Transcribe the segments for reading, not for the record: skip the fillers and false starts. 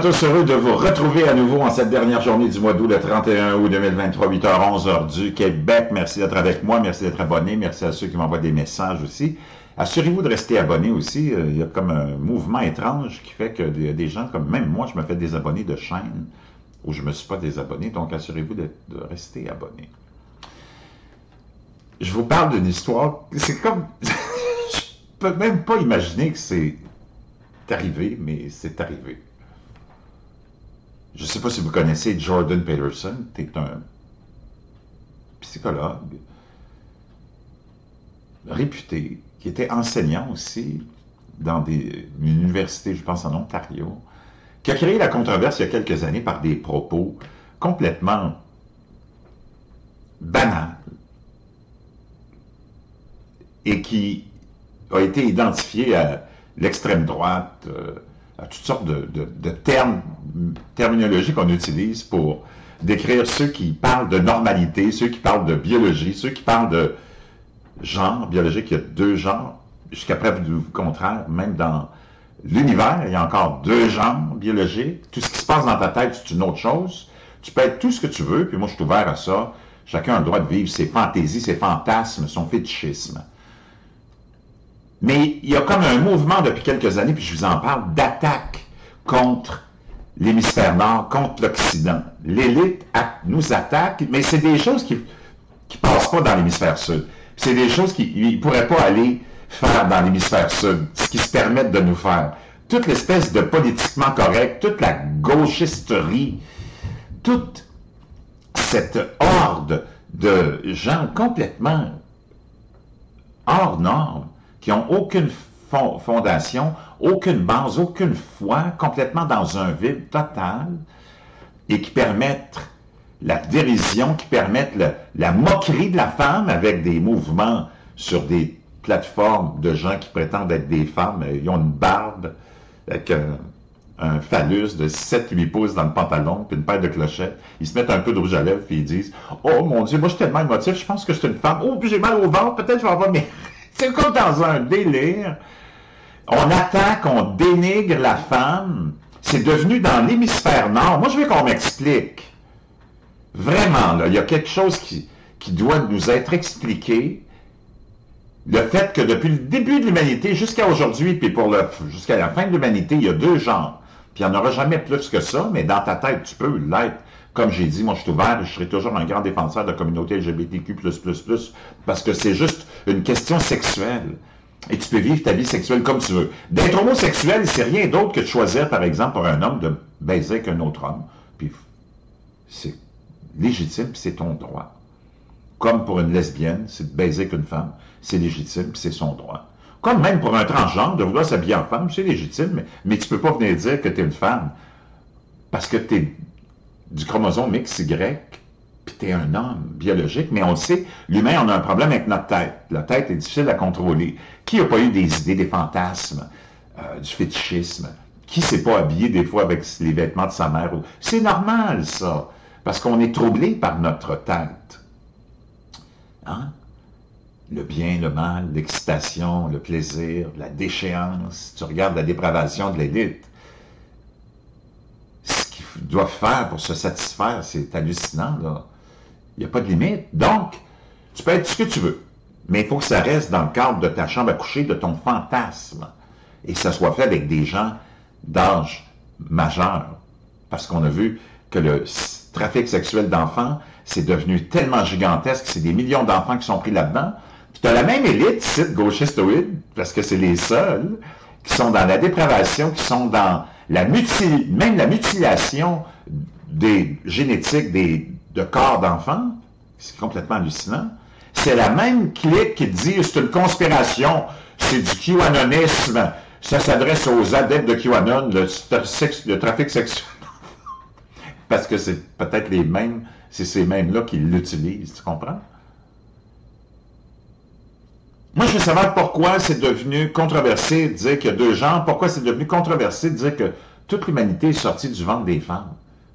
tous heureux de vous retrouver à nouveau en cette dernière journée du mois d'août, le 31 août 2023, 8h11, heure du Québec. Merci d'être avec moi, merci d'être abonné, merci à ceux qui m'envoient des messages aussi. Assurez-vous de rester abonné aussi, il y a comme un mouvement étrange qui fait que des gens, comme même moi, je me fais désabonner de chaînes où je ne me suis pas désabonné, donc assurez-vous de rester abonné. Je vous parle d'une histoire, c'est comme... je peux même pas imaginer que c'est arrivé, mais c'est arrivé. Je ne sais pas si vous connaissez Jordan Peterson, qui est un psychologue réputé, qui était enseignant aussi dans une université, je pense en Ontario, qui a créé la controverse il y a quelques années par des propos complètement banals et qui a été identifié à l'extrême droite, à toutes sortes de terminologies qu'on utilise pour décrire ceux qui parlent de normalité, ceux qui parlent de biologie, ceux qui parlent de genre biologique. Il y a deux genres, jusqu'à preuve du contraire, même dans l'univers, il y a encore deux genres biologiques. Tout ce qui se passe dans ta tête, c'est une autre chose. Tu peux être tout ce que tu veux, puis moi je suis ouvert à ça. Chacun a le droit de vivre ses fantaisies, ses fantasmes, son fétichisme. Mais il y a comme un mouvement depuis quelques années, puis je vous en parle, d'attaque contre l'hémisphère nord, contre l'Occident. L'élite nous attaque, mais c'est des choses qui ne passent pas dans l'hémisphère sud. C'est des choses qu'ils ne pourraient pas aller faire dans l'hémisphère sud, ce qu'ils se permettent de nous faire. Toute l'espèce de politiquement correct, toute la gauchisterie, toute cette horde de gens complètement hors normes, qui n'ont aucune fondation, aucune base, aucune foi, complètement dans un vide total, et qui permettent la dérision, qui permettent la moquerie de la femme avec des mouvements sur des plateformes de gens qui prétendent être des femmes. Ils ont une barbe avec un phallus de 7-8 pouces dans le pantalon, puis une paire de clochettes. Ils se mettent un peu de rouge à lèvres, puis ils disent « Oh mon Dieu, moi je suis tellement émotif, je pense que je suis une femme. Oh, puis j'ai mal au ventre, peut-être je vais avoir mes... » C'est comme dans un délire. On attaque, on dénigre la femme. C'est devenu dans l'hémisphère nord. Moi, je veux qu'on m'explique. Vraiment, là, il y a quelque chose qui doit nous être expliqué. Le fait que depuis le début de l'humanité jusqu'à aujourd'hui, puis jusqu'à la fin de l'humanité, il y a deux genres. Puis il n'y en aura jamais plus que ça, mais dans ta tête, tu peux l'être. Comme j'ai dit, moi je suis ouvert, je serai toujours un grand défenseur de la communauté LGBTQ++, parce que c'est juste une question sexuelle. Et tu peux vivre ta vie sexuelle comme tu veux. D'être homosexuel, c'est rien d'autre que de choisir, par exemple, pour un homme de baiser qu'un autre homme. Puis c'est légitime, puis c'est ton droit. Comme pour une lesbienne, c'est de baiser qu'une femme, c'est légitime, puis c'est son droit. Comme même pour un transgenre, de vouloir s'habiller en femme, c'est légitime, mais tu ne peux pas venir dire que tu es une femme, parce que tu es... du chromosome XY, puis t'es un homme biologique, mais on le sait, l'humain, on a un problème avec notre tête. La tête est difficile à contrôler. Qui n'a pas eu des idées, des fantasmes, du fétichisme? Qui s'est pas habillé des fois avec les vêtements de sa mère? C'est normal, ça, parce qu'on est troublé par notre tête. Hein? Le bien, le mal, l'excitation, le plaisir, la déchéance. Tu regardes la dépravation de l'élite. Doivent faire pour se satisfaire, c'est hallucinant, là. Il n'y a pas de limite. Donc, tu peux être ce que tu veux, mais il faut que ça reste dans le cadre de ta chambre à coucher, de ton fantasme, et que ça soit fait avec des gens d'âge majeur, parce qu'on a vu que le trafic sexuel d'enfants, c'est devenu tellement gigantesque, c'est des millions d'enfants qui sont pris là-dedans, puis tu as la même élite, site gauchistoïde, parce que c'est les seuls, qui sont dans la dépravation, qui sont dans... même la mutilation des génétiques de corps d'enfants, c'est complètement hallucinant. C'est la même clique qui dit « c'est une conspiration, c'est du QAnonisme, ça s'adresse aux adeptes de QAnon, le trafic sexuel. » Parce que c'est peut-être les mêmes, c'est ces mêmes-là qui l'utilisent, tu comprends? Moi, je veux savoir pourquoi c'est devenu controversé de dire qu'il y a deux genres, pourquoi c'est devenu controversé de dire que toute l'humanité est sortie du ventre des femmes.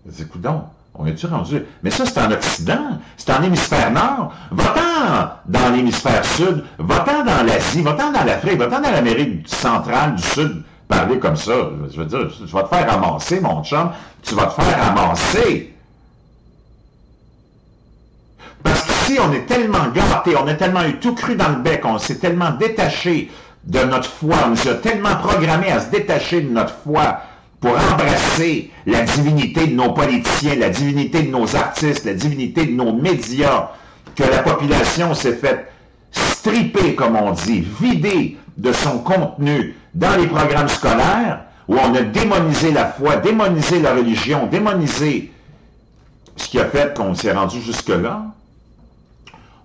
C'est coudonc, on est-tu rendu? Mais ça, c'est en Occident, c'est en hémisphère nord. Va-t'en dans l'hémisphère sud, va-t'en dans l'Asie, va-t'en dans l'Afrique, va-t'en dans l'Amérique centrale, du sud, parler comme ça. Je veux dire, je vais te faire ramasser, mon chum. Tu vas te faire ramasser. Parce qu'ici, on est tellement gâtés, on a tellement eu tout cru dans le bec, on s'est tellement détaché de notre foi, on nous a tellement programmé à se détacher de notre foi pour embrasser la divinité de nos politiciens, la divinité de nos artistes, la divinité de nos médias, que la population s'est faite stripper, comme on dit, vider de son contenu dans les programmes scolaires, où on a démonisé la foi, démonisé la religion, démonisé ce qui a fait qu'on s'est rendu jusque-là.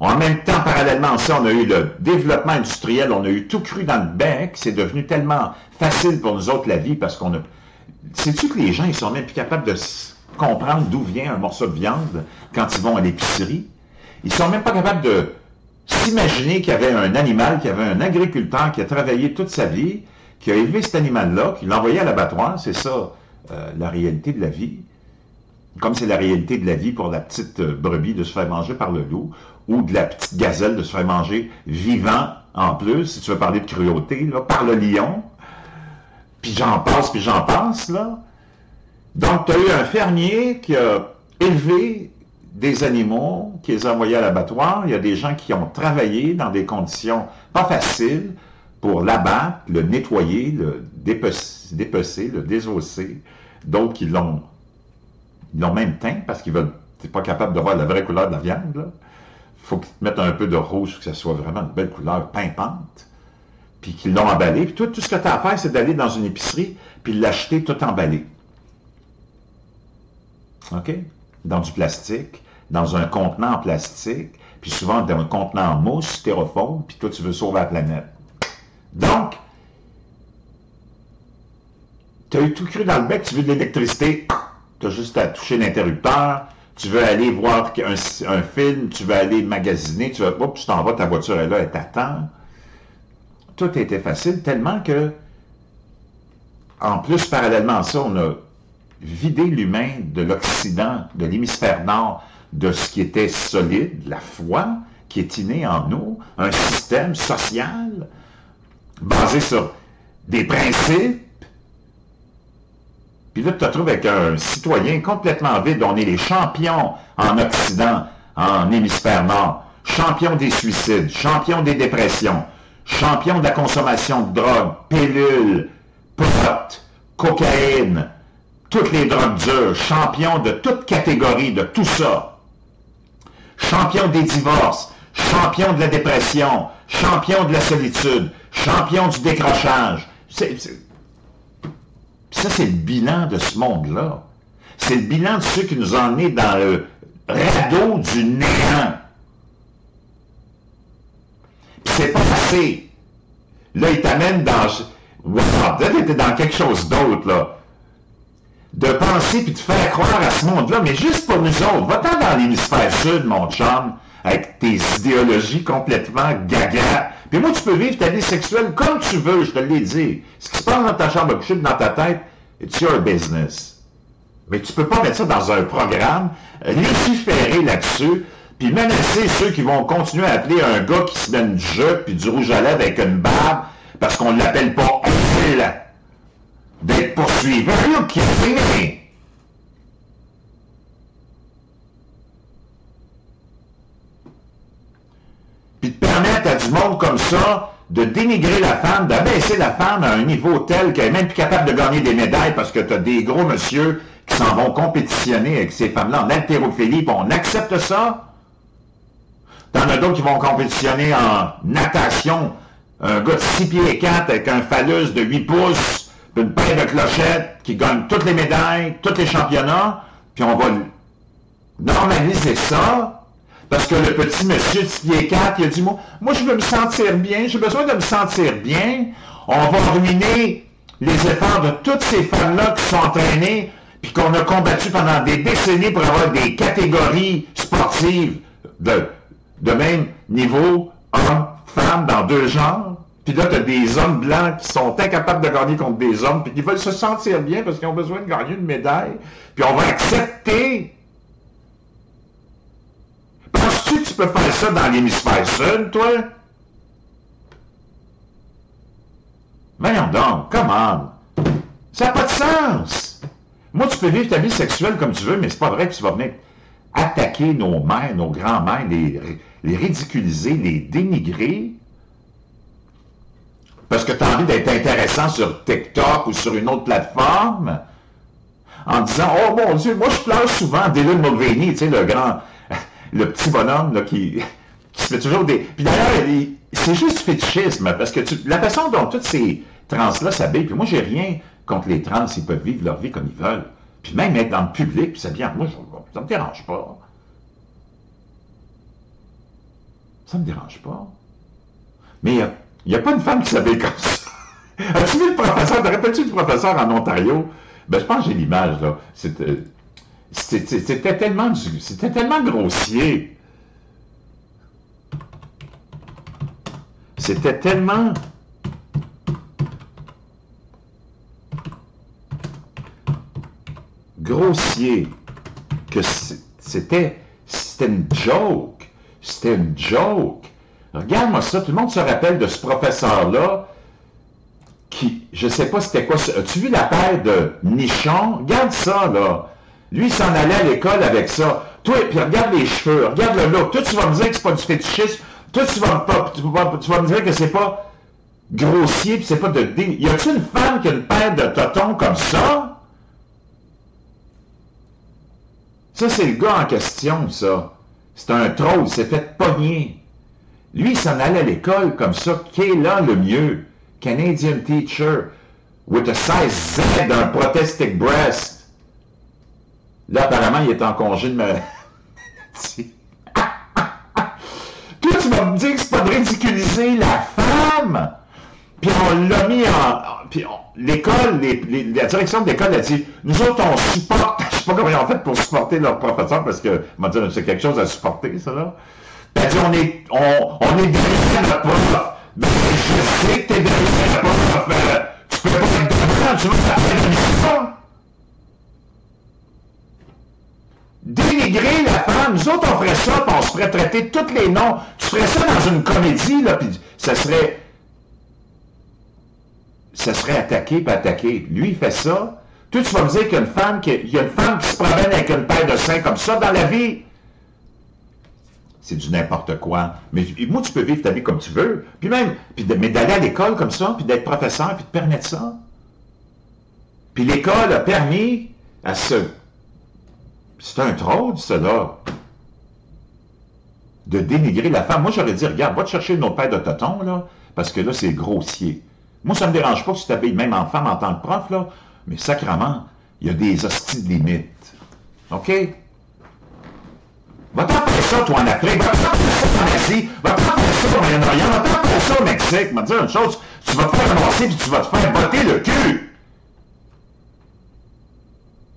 En même temps, parallèlement à ça, on a eu le développement industriel, on a eu tout cru dans le bec, c'est devenu tellement facile pour nous autres la vie, parce qu'on a... Sais-tu que les gens, ils sont même plus capables de comprendre d'où vient un morceau de viande quand ils vont à l'épicerie? Ils sont même pas capables de s'imaginer qu'il y avait un animal, qu'il y avait un agriculteur qui a travaillé toute sa vie, qui a élevé cet animal-là, qui l'a envoyé à l'abattoir, c'est ça la réalité de la vie. Comme c'est la réalité de la vie pour la petite brebis de se faire manger par le loup, ou de la petite gazelle de se faire manger vivant en plus, si tu veux parler de cruauté, là, par le lion. Puis j'en passe, là. Donc, tu as eu un fermier qui a élevé des animaux, qui les a envoyés à l'abattoir. Il y a des gens qui ont travaillé dans des conditions pas faciles pour l'abattre, le nettoyer, le dépecer, le désosser. D'autres qui l'ont... Ils l'ont même teint parce qu'ils veulent... T'es pas capable de voir la vraie couleur de la viande, là. Faut qu'ils te mettent un peu de rouge, que ça soit vraiment une belle couleur pimpante. Puis qu'ils l'ont emballé. Puis toi, tout ce que tu as à faire, c'est d'aller dans une épicerie puis l'acheter tout emballé. OK? Dans du plastique, dans un contenant en plastique, puis souvent dans un contenant en mousse, styrofoam, puis toi, tu veux sauver la planète. Donc, tu as eu tout cru dans le bec, tu veux de l'électricité... Tu as juste à toucher l'interrupteur, tu veux aller voir un film, tu veux aller magasiner, tu veux, oups, tu t'en vas, ta voiture est là, elle t'attend. Tout était facile, tellement que, en plus, parallèlement à ça, on a vidé l'humain de l'Occident, de l'hémisphère nord, de ce qui était solide, la foi, qui est innée en nous, un système social, basé sur des principes. Puis là, tu te retrouves avec un citoyen complètement vide. On est les champions en Occident, en hémisphère nord. Champions des suicides, champions des dépressions, champions de la consommation de drogue, pilules, potes, cocaïne, toutes les drogues dures, champions de toute catégorie, de tout ça. Champions des divorces, champions de la dépression, champions de la solitude, champions du décrochage. Ça, c'est le bilan de ce monde-là. C'est le bilan de ceux qui nous emmenaient dans le radeau du néant. Puis c'est pas assez. Là, ils t'amènent dans... Wow, là, t'étais dans quelque chose d'autre, là. De penser puis de faire croire à ce monde-là, mais juste pour nous autres. Va-t'en dans l'hémisphère sud, mon chum, avec tes idéologies complètement gaga. Puis moi, tu peux vivre ta vie sexuelle comme tu veux, je te l'ai dit. Ce qui se passe dans ta chambre à coucher, dans ta tête, it's your business. Mais tu peux pas mettre ça dans un programme, légiférer là-dessus, puis menacer ceux qui vont continuer à appeler un gars qui se donne du jeu puis du rouge à lèvres avec une barbe, parce qu'on ne l'appelle pas utile d'être poursuivi. Puis de permettre à du monde comme ça de dénigrer la femme, d'abaisser la femme à un niveau tel qu'elle n'est même plus capable de gagner des médailles parce que tu as des gros monsieur qui s'en vont compétitionner avec ces femmes-là en haltérophilie, puis on accepte ça. T'en as d'autres qui vont compétitionner en natation. Un gars de 6 pieds et 4 avec un phallus de 8 pouces, puis une paire de clochettes qui gagne toutes les médailles, tous les championnats, puis on va normaliser ça. Parce que le petit monsieur de 6 pieds 4, il a dit, moi je veux me sentir bien, j'ai besoin de me sentir bien. On va ruiner les efforts de toutes ces femmes-là qui sont entraînées, puis qu'on a combattu pendant des décennies pour avoir des catégories sportives de même niveau, hommes, femmes, dans deux genres. Puis là, tu as des hommes blancs qui sont incapables de gagner contre des hommes, puis qui veulent se sentir bien parce qu'ils ont besoin de gagner une médaille. Puis on va accepter... Penses-tu que tu peux faire ça dans l'hémisphère sud, toi? Voyons donc, come on! Ça n'a pas de sens! Moi, tu peux vivre ta vie sexuelle comme tu veux, mais c'est pas vrai que tu vas venir attaquer nos mères, nos grands-mères, les ridiculiser, les dénigrer, parce que tu as envie d'être intéressant sur TikTok ou sur une autre plateforme, en disant « Oh mon Dieu, moi je pleure souvent, Dylan Mulvaney, tu sais, le grand, le petit bonhomme là, qui se fait toujours des... » Puis d'ailleurs, c'est juste fétichisme, parce que la façon dont toutes ces trans-là s'habillent, puis moi j'ai rien contre les trans, ils peuvent vivre leur vie comme ils veulent, puis même être dans le public, puis ça vient, moi ça me dérange pas. Ça me dérange pas. Mais il n'y a pas une femme qui s'habille comme ça. As-tu vu le professeur? Te rappelles-tu le professeur en Ontario? Ben, je pense que j'ai l'image, là. C'était tellement grossier. C'était tellement... grossier que c'était une joke. C'était une joke. Regarde-moi ça, tout le monde se rappelle de ce professeur-là qui, je sais pas c'était quoi, as-tu vu la paire de nichons? Regarde ça, là. Lui, il s'en allait à l'école avec ça. Toi, puis regarde les cheveux, regarde le look. Toi, tu vas me dire que c'est pas du fétichisme. Toi, tu vas me dire que c'est pas grossier, puis c'est pas de... Y a-t-il une femme qui a une paire de totons comme ça? Ça, c'est le gars en question, ça. C'est un troll, il s'est fait pogner. Lui, il s'en allait à l'école comme ça. Qu'est là le mieux? Canadian teacher with a size Z d'un protestic breast. Là, apparemment, il est en congé de maladie. Toi, tu vas me dire que c'est pas de ridiculiser la femme. Puis on l'a mis en... Puis l'école, la direction de l'école a dit, nous autres, on supporte... Je sais pas comment ils ont fait pour supporter leur professeur, parce que, on va dire, c'est quelque chose à supporter, ça, là. T'as dit, on est derrière la prof. Ben, je sais que t'es derrière la prof. Tu peux pas être dedans, tu veux que t'appelles ça. Dénigrer la femme. Nous autres, on ferait ça, puis on se ferait traiter tous les noms. Tu ferais ça dans une comédie, là, puis ça serait... Ça serait attaqué, puis attaqué. Lui, il fait ça. Toi, tu vas me dire qu'il y a une femme qui se promène avec une paire de seins comme ça dans la vie. C'est du n'importe quoi. Mais moi, tu peux vivre ta vie comme tu veux. Puis même, mais d'aller à l'école comme ça, puis d'être professeur, puis de permettre ça. Puis l'école a permis à ce... C'est un troll, cela. De dénigrer la femme. Moi, j'aurais dit, regarde, va te chercher une autre paire de totons, là, parce que là, c'est grossier. Moi, ça ne me dérange pas que tu t'habilles même en femme en tant que prof, là, mais sacrément, il y a des hosties de limites. OK? Va t'en faire ça, toi, en Afrique. Va t'en faire ça en Asie. Va t'en faire ça au Moyen-Orient. Va t'en faire ça au Mexique. Va te dire une chose, tu vas te faire avancer puis tu vas te faire botter le cul.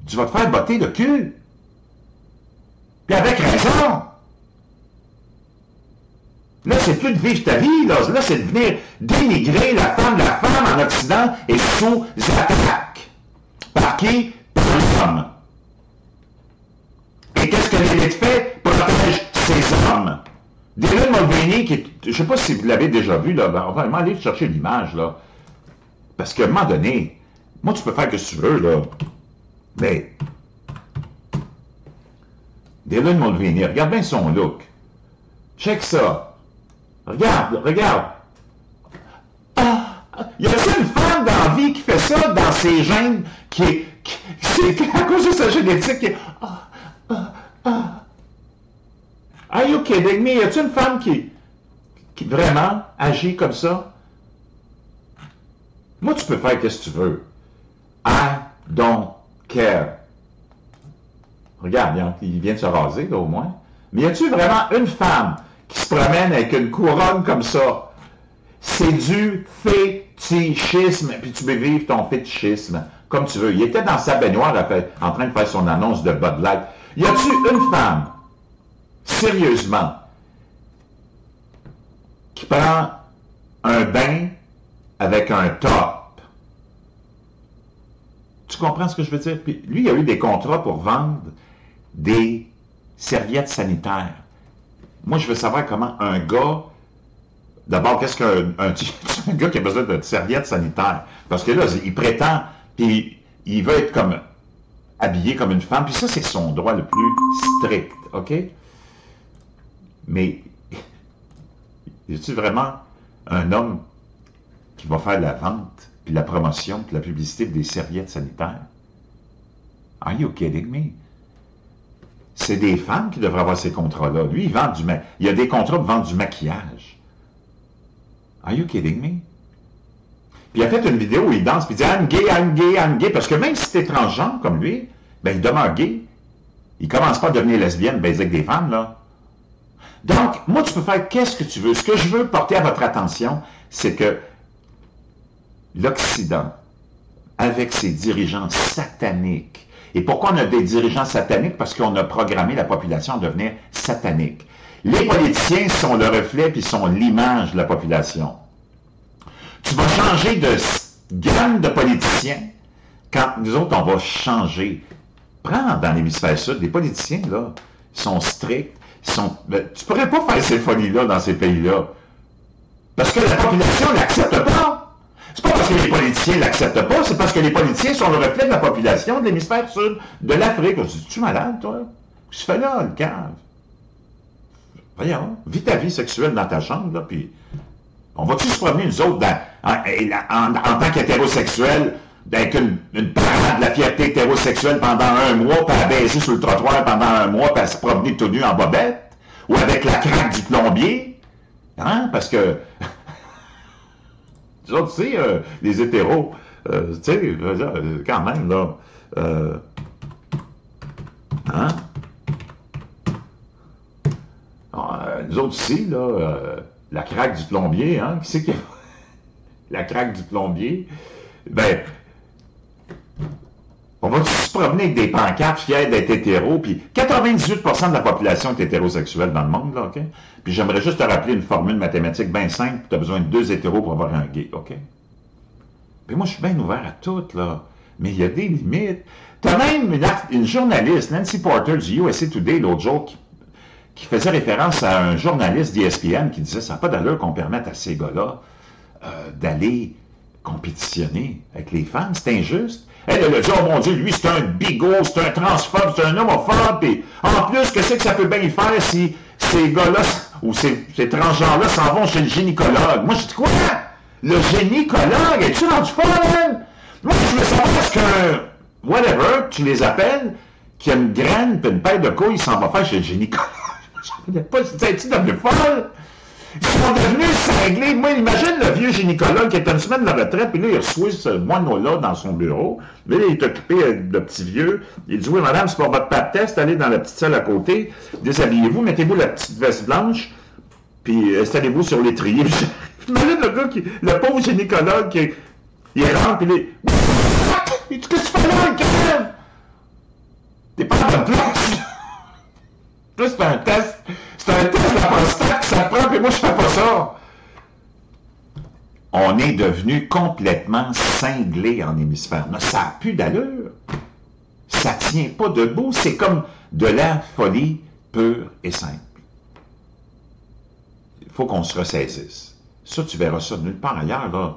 Tu vas te faire botter le cul. Puis avec raison. Là, c'est plus de vivre ta vie, là. Là, c'est de venir dénigrer la femme en Occident et sous attaque. Par qui? Par l'homme. Et qu'est-ce que l'élite fait? Protège ses hommes. Dylan Mulvaney, qui est, je ne sais pas si vous l'avez déjà vu, là, on va aller chercher l'image, là. Parce qu'à un moment donné, moi, tu peux faire que tu veux, là. Mais, Dylan Mulvaney, regarde bien son look. Check ça. Regarde. Ah, il y a une femme dans la vie qui fait ça, dans ses gènes, qui à cause de sa génétique, qui est... Ah, Are you kidding me? Y a-t-il une femme qui vraiment agit comme ça? Moi, tu peux faire qu'est-ce que tu veux. I don't care. Regarde, il vient de se raser, là, au moins. Mais y a-t-il vraiment une femme qui se promène avec une couronne comme ça? C'est du fétichisme. Puis tu peux vivre ton fétichisme comme tu veux. Il était dans sa baignoire en train de faire son annonce de Bud Light. Y a-t-il une femme, sérieusement, qui prend un bain avec un top? Tu comprends ce que je veux dire? Puis, lui, il a eu des contrats pour vendre des serviettes sanitaires. Moi, je veux savoir comment un gars D'abord, qu'est-ce qu'un gars qui a besoin de serviette sanitaire? Parce que là, il prétend, puis il veut être comme habillé comme une femme, puis ça, c'est son droit le plus strict, OK? Mais, es-tu vraiment un homme qui va faire la vente, puis la promotion, puis la publicité des serviettes sanitaires? Are you kidding me? C'est des femmes qui devraient avoir ces contrats-là. Lui, il vend du maquillage. Il y a des contrats pour vendre du maquillage. Are you kidding me? Puis il a fait une vidéo où il danse, puis il dit « I'm gay, parce que même si t'es transgenre comme lui, ben il demeure gay. Il commence pas à devenir lesbienne, ben avec des femmes, là. Donc, moi, tu peux faire qu'est-ce que tu veux. Ce que je veux porter à votre attention, c'est que l'Occident, avec ses dirigeants sataniques, et pourquoi on a des dirigeants sataniques? Parce qu'on a programmé la population à devenir satanique. Les politiciens sont le reflet puis sont l'image de la population. Tu vas changer de gamme de politiciens quand nous autres, on va changer. Prends dans l'hémisphère sud, les politiciens, là, ils sont stricts. Ils sont... Tu pourrais pas faire ces folies-là dans ces pays-là. Parce que la population ne l'accepte pas. C'est pas parce que les politiciens ne l'acceptent pas, c'est parce que les politiciens sont le reflet de la population de l'hémisphère sud, de l'Afrique. On se dit, tu es malade, toi? Qu'est-ce que tu fais là, le cave? Voyons, vis ta vie sexuelle dans ta chambre, là, puis on va-tu se promener, nous autres, dans, en tant qu'hétérosexuels, avec une parade de la fierté hétérosexuelle pendant un mois, puis à baiser sur le trottoir pendant un mois, puis à se promener tout nu en bobette, ou avec la craque du plombier, hein, parce que, nous autres, tu sais, les hétéros, tu sais, quand même, là, hein, nous autres ici, là, la craque du plombier, hein, qui c'est qui a... la craque du plombier, ben, on va se promener avec des pancartes fiers d'être hétéro, puis 98% de la population est hétérosexuelle dans le monde, là, OK? Puis j'aimerais juste te rappeler une formule mathématique bien simple, tu as besoin de 2 hétéros pour avoir un gay, OK? Puis moi, je suis bien ouvert à tout, là, mais il y a des limites. T'as même une journaliste, Nancy Porter, du USA Today, l'autre jour, qui faisait référence à un journaliste d'ESPN qui disait « ça n'a pas d'allure qu'on permette à ces gars-là d'aller compétitionner avec les femmes, c'est injuste. » Elle a dit « oh mon Dieu, lui c'est un bigot, c'est un transphobe, c'est un homophobe, et en plus, qu'est-ce que ça peut bien y faire si ces gars-là, ou ces transgenres-là s'en vont chez le gynécologue? » Moi je dis « quoi? Le gynécologue, es-tu rendu folle? » Moi je veux savoir parce que, whatever, tu les appelles, qu'il y a une graine puis une paire de couilles, il s'en va faire chez le gynécologue. Je ne connais pas, tu devenu folle? Ils sont devenus cinglés. Moi, imagine le vieux gynécologue qui est une semaine de la retraite, puis là, il reçoit ce moineau-là dans son bureau. Mais là, il est occupé de petit vieux. Il dit « oui, madame, c'est pour votre pape test, allez dans la petite salle à côté, déshabillez-vous, mettez-vous la petite veste blanche, puis installez-vous sur l'étrier. » Imagine le gars, le pauvre gynécologue, il rentre, puis il dit « qu'est-ce que tu fais là, crème? T'es pas dans la place! » Là, c'est un test. C'est un test de la prostate que ça prend, puis moi, je fais pas ça. On est devenu complètement cinglé en hémisphère. Mais ça n'a plus d'allure. Ça tient pas debout. C'est comme de la folie pure et simple. Il faut qu'on se ressaisisse. Ça, tu verras ça nulle part ailleurs, là.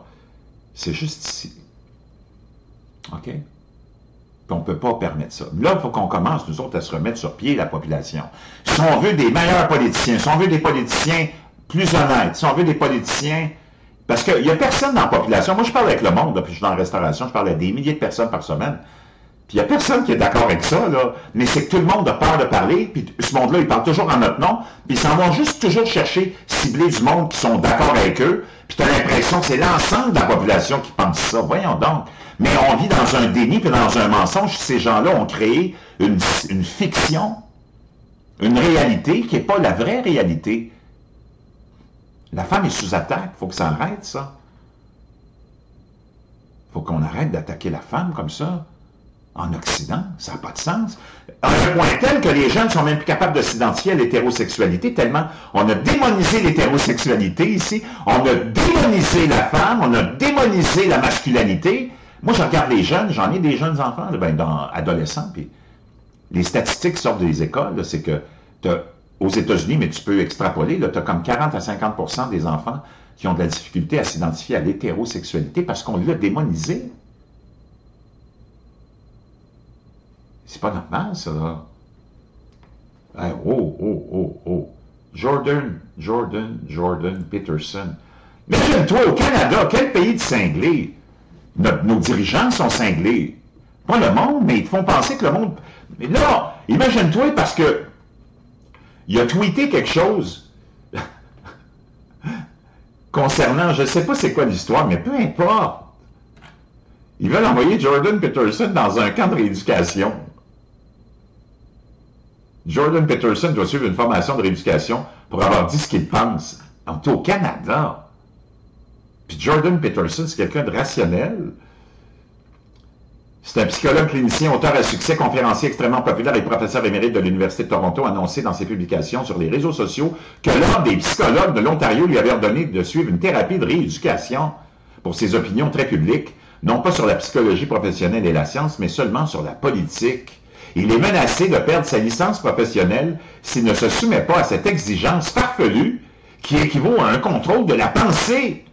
C'est juste ici. OK? Puis on ne peut pas permettre ça. Là, il faut qu'on commence, nous autres, à se remettre sur pied, la population. Si on veut des meilleurs politiciens, si on veut des politiciens plus honnêtes, si on veut des politiciens... Parce qu'il n'y a personne dans la population. Moi, je parle avec le monde, puis je suis dans la restauration, je parle à des milliers de personnes par semaine. Puis il n'y a personne qui est d'accord avec ça, là. Mais c'est que tout le monde a peur de parler, puis ce monde-là, il parle toujours en notre nom, puis ils s'en vont juste toujours chercher, cibler du monde qui sont d'accord avec eux, puis tu as l'impression que c'est l'ensemble de la population qui pense ça. Voyons donc. Mais on vit dans un déni puis dans un mensonge. Ces gens-là ont créé une fiction, une réalité qui n'est pas la vraie réalité. La femme est sous attaque. Il faut que ça arrête, ça. Il faut qu'on arrête d'attaquer la femme comme ça, en Occident. Ça n'a pas de sens. À un point tel que les jeunes ne sont même plus capables de s'identifier à l'hétérosexualité, tellement on a démonisé l'hétérosexualité ici, on a démonisé la femme, on a démonisé la masculinité. Moi, je regarde les jeunes, j'en ai des jeunes enfants, ben, adolescents, puis les statistiques qui sortent des écoles, c'est que tu as aux États-Unis, mais tu peux extrapoler, tu as comme 40 à 50 % des enfants qui ont de la difficulté à s'identifier à l'hétérosexualité parce qu'on l'a démonisé. C'est pas normal, ça, là. Hey, oh, oh, oh, oh. Jordan Peterson. Mais toi, au Canada, quel pays de cinglés? Nos dirigeants sont cinglés. Pas le monde, mais ils te font penser que le monde... Mais là, imagine-toi, parce que il a tweeté quelque chose concernant, je ne sais pas c'est quoi l'histoire, mais peu importe. Ils veulent envoyer Jordan Peterson dans un camp de rééducation. Jordan Peterson doit suivre une formation de rééducation pour avoir dit ce qu'il pense. On est au Canada. Puis Jordan Peterson, c'est quelqu'un de rationnel. C'est un psychologue clinicien, auteur à succès, conférencier extrêmement populaire et professeur émérite de l'Université de Toronto, annoncé dans ses publications sur les réseaux sociaux que l'un des psychologues de l'Ontario lui avait ordonné de suivre une thérapie de rééducation pour ses opinions très publiques, non pas sur la psychologie professionnelle et la science, mais seulement sur la politique. Il est menacé de perdre sa licence professionnelle s'il ne se soumet pas à cette exigence farfelue qui équivaut à un contrôle de la pensée.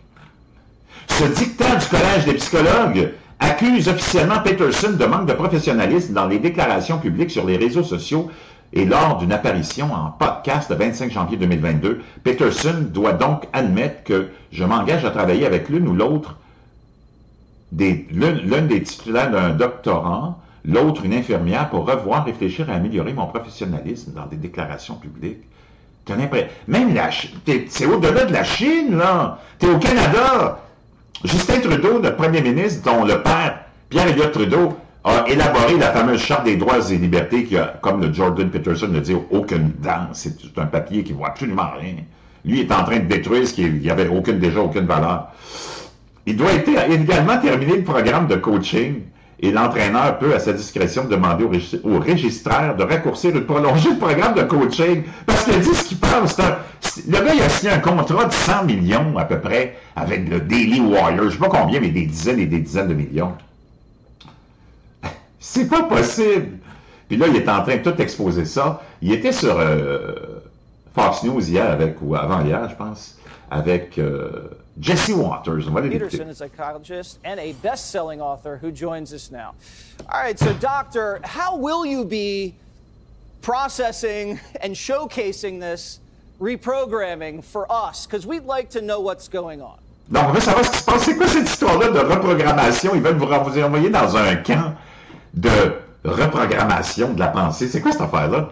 Ce dictat du Collège des psychologues accuse officiellement Peterson de manque de professionnalisme dans les déclarations publiques sur les réseaux sociaux et lors d'une apparition en podcast le 25 janvier 2022. Peterson doit donc admettre que je m'engage à travailler avec l'une ou l'autre, l'une des titulaires d'un doctorat, l'autre une infirmière, pour revoir, réfléchir et améliorer mon professionnalisme dans des déclarations publiques. T'as l'impression... Même la Chine... C'est au-delà de la Chine, là! T'es au Canada! Justin Trudeau, notre premier ministre, dont le père, Pierre Elliott Trudeau, a élaboré la fameuse Charte des droits et libertés qui a, comme le Jordan Peterson le dit, aucune dent. C'est un papier qui ne vaut absolument rien. Lui est en train de détruire ce qui n'avait déjà aucune valeur. Il doit également terminer le programme de coaching et l'entraîneur peut, à sa discrétion, demander au registraire de raccourcir ou de prolonger le programme de coaching. Parce qu'il dit ce qu'il pense. Le gars, il a signé un contrat de 100 millions, à peu près, avec le Daily Wire. Je ne sais pas combien, mais des dizaines et des dizaines de millions. C'est pas possible. Puis là, il est en train de tout exposer ça. Il était sur Fox News hier, ou avant-hier, je pense, avec... Jesse Waters, Peterson is a psychologist and a best-selling author who joins us now. All right, so doctor, how will you be processing and showcasing this reprogramming for us? Because we'd like to know what's going on. Donc, on veut savoir ce qui se passe. C'est quoi cette histoire-là de reprogrammation? Ils veulent vous envoyer dans un camp de reprogrammation de la pensée. C'est quoi cette affaire-là?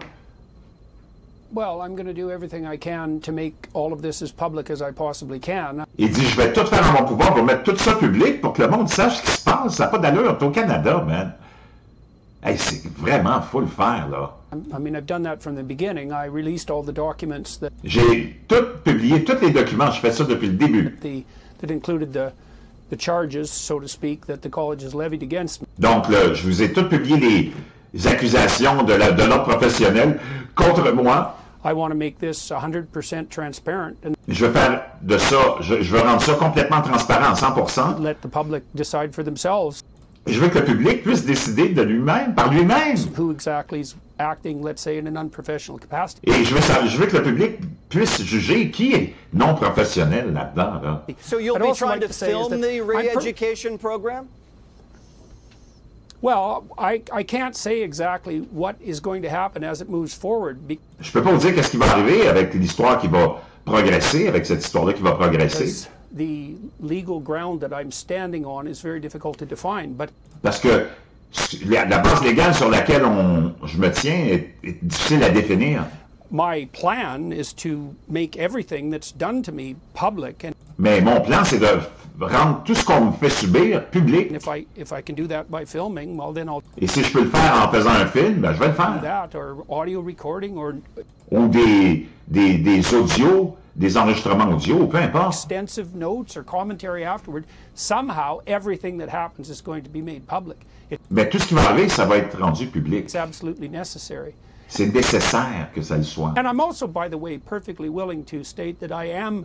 Well, I'm going to do everything I can to make all of this as public as I possibly can. Il dit, je vais tout faire en mon pouvoir pour mettre tout ça public pour que le monde sache ce qui se passe. Ça n'a pas d'allure, t'es au Canada, man. Hey, c'est vraiment, faut le faire, là. I mean, I've done that from the beginning. I released all the documents that... J'ai tout publié, tous les documents, je fais ça depuis le début. That included the charges, so to speak, that the college has levied against me. Donc, là, je vous ai tout publié les accusations de l'ordre professionnel contre moi. I want to make this 100% transparent. Je veux faire de ça, je veux rendre ça complètement transparent, 100%. Let the public decide for themselves. Je veux que le public puisse décider de lui-même, par lui-même. Who exactly is acting, let's say, in an unprofessional capacity. Et je veux que le public puisse juger qui est non professionnel là-dedans. Là. So you'll be trying to film the re-education program? Well, I can't say exactly what is going to happen as it moves forward. Je peux pas vous dire qu'est-ce qui va arriver avec l'histoire qui va progresser, avec cette histoire-là qui va progresser. The legal ground that I'm standing on is very difficult to define, but parce que la base légale sur laquelle je me tiens est difficile à définir. My plan is to make everything that's done to me public. And mais mon plan, c'est de rendre tout ce qu'on me fait subir public. If I can do that by filming, well then I'll... Et si je peux le faire en faisant un film, ben je vais le faire. That or audio recording or... Ou des audios, des enregistrements audio, peu importe. Extensive notes or commentary afterward. Somehow, everything that happens is going to be made public. Mais tout ce qui va arriver, ça va être rendu public. It's absolutely necessary. C'est nécessaire que ça le soit. And I'm also, by the way, perfectly willing to state that I am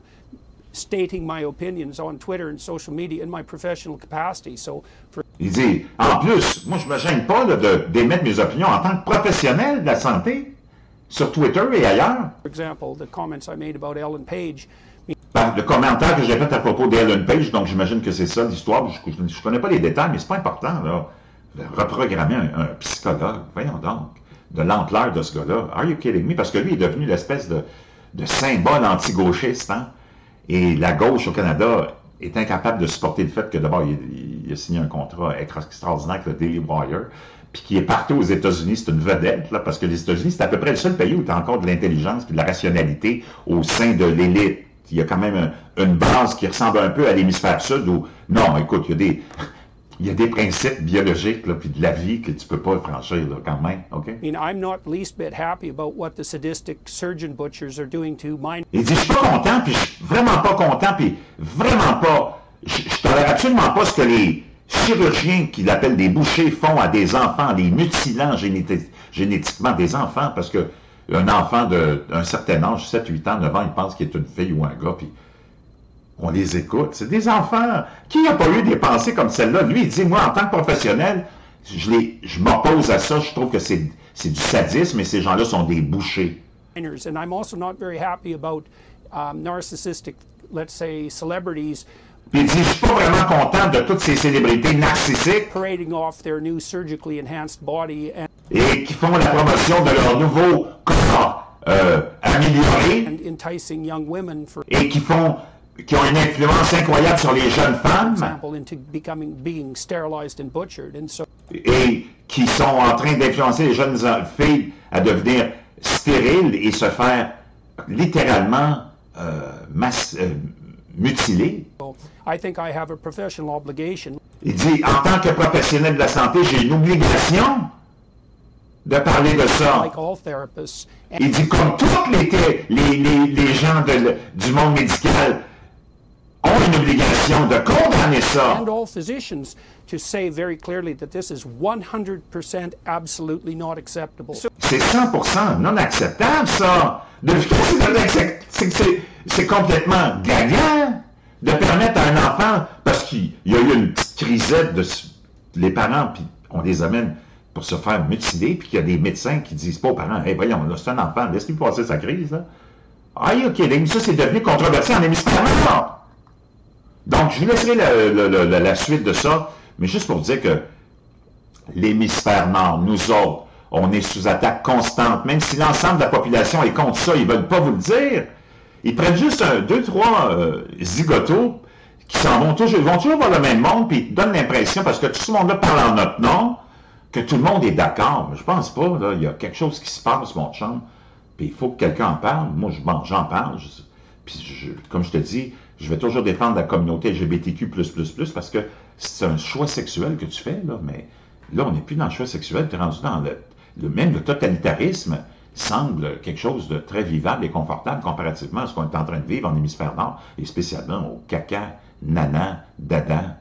stating my opinions on Twitter and social media in my professional capacity. So for... Il dit, en plus, moi je me gêne pas d'émettre mes opinions en tant que professionnel de la santé. sur Twitter et ailleurs. Le commentaire que j'ai fait à propos d'Ellen Page, donc j'imagine que c'est ça l'histoire, je ne connais pas les détails, mais c'est pas important, là. Reprogrammer un psychologue, voyons donc, de l'ampleur de ce gars-là. Are you kidding me? Parce que lui est devenu l'espèce de symbole anti-gauchiste, hein? Et la gauche au Canada est incapable de supporter le fait que d'abord, il a signé un contrat extraordinaire avec le Daily Wire, puis qui est partout aux États-Unis, c'est une vedette, là, parce que les États-Unis, c'est à peu près le seul pays où tu as encore de l'intelligence et de la rationalité au sein de l'élite. Il y a quand même une base qui ressemble un peu à l'hémisphère sud où, non, écoute, il y a des principes biologiques, là, puis de la vie que tu ne peux pas franchir, là, quand même, OK? Il dit, je suis pas content, puis je suis vraiment pas content, puis vraiment pas, je tolère absolument pas ce que les chirurgiens qui l'appellent des bouchers font à des enfants, les mutilant génétiquement des enfants, parce que un enfant d'un certain âge, 7, 8 ans, 9 ans, il pense qu'il est une fille ou un gars, puis on les écoute. C'est des enfants. Qui n'a pas eu des pensées comme celle-là? Lui, il dit, moi, en tant que professionnel, je m'oppose à ça, je trouve que c'est du sadisme, et ces gens-là sont des bouchers. And I'm also not very happy about narcissistic, let's say, celebrities. Puis il dit, je ne suis pas vraiment content de toutes ces célébrités narcissiques et qui font la promotion de leur nouveau corps amélioré et qui ont une influence incroyable sur les jeunes femmes et qui sont en train d'influencer les jeunes filles à devenir stériles et se faire littéralement mutilées. Il dit, en tant que professionnel de la santé, j'ai une obligation de parler de ça. Il dit, comme tous les gens du monde médical ont une obligation de condamner ça. C'est 100% non acceptable, ça. C'est complètement gagnant de permettre à un enfant, parce qu'il y a eu une petite crisette de les parents, puis on les amène pour se faire mutiler, puis qu'il y a des médecins qui disent pas aux parents, « Hey, voyons, là, c'est un enfant, laisse-lui passer sa crise, là. » Ah, OK, ça, c'est devenu controversé en hémisphère nord. Donc, je vous laisserai la suite de ça, mais juste pour dire que l'hémisphère nord, nous autres, on est sous attaque constante, même si l'ensemble de la population est contre ça, ils veulent pas vous le dire. Ils prennent juste deux, trois zigotos qui s'en vont toujours, ils vont toujours voir le même monde, puis ils donnent l'impression, parce que tout ce monde-là parle en notre nom, que tout le monde est d'accord. Je pense pas, là, il y a quelque chose qui se passe, mon chum, puis il faut que quelqu'un en parle. Moi, j'en parle, puis comme je te dis, je vais toujours défendre la communauté LGBTQ++, parce que c'est un choix sexuel que tu fais, là, mais là, on n'est plus dans le choix sexuel, tu es rendu dans le totalitarisme, semble quelque chose de très vivable et confortable comparativement à ce qu'on est en train de vivre en hémisphère nord, et spécialement au caca, nana, dada.